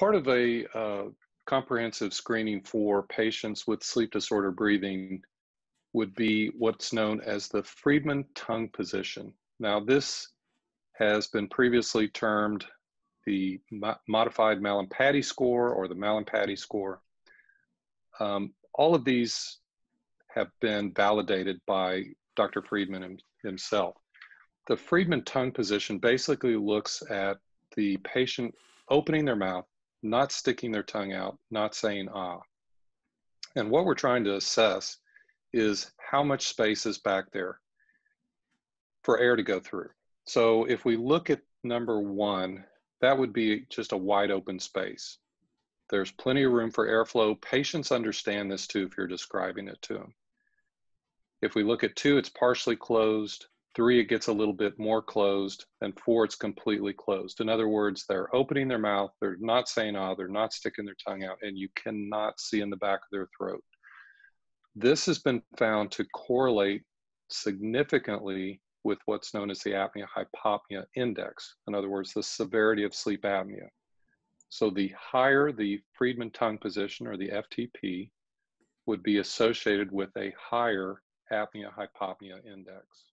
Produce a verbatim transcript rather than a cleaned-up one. part of a uh, comprehensive screening for patients with sleep disorder breathing would be what's known as the Friedman tongue position. Now, this has been previously termed the mo modified Mallampati score or the Mallampati score. Um, all of these have been validated by Doctor Friedman him himself. The Friedman tongue position basically looks at the patient opening their mouth, not sticking their tongue out, not saying ah. And what we're trying to assess is how much space is back there for air to go through. So if we look at number one, that would be just a wide open space. There's plenty of room for airflow. Patients understand this too if you're describing it to them. If we look at two, it's partially closed. Three, it gets a little bit more closed. And four, it's completely closed. In other words, they're opening their mouth, they're not saying ah, they're not sticking their tongue out, and you cannot see in the back of their throat. This has been found to correlate significantly with what's known as the apnea hypopnea index. In other words, the severity of sleep apnea. So the higher the Friedman tongue position, or the F T P, would be associated with a higher apnea hypopnea index.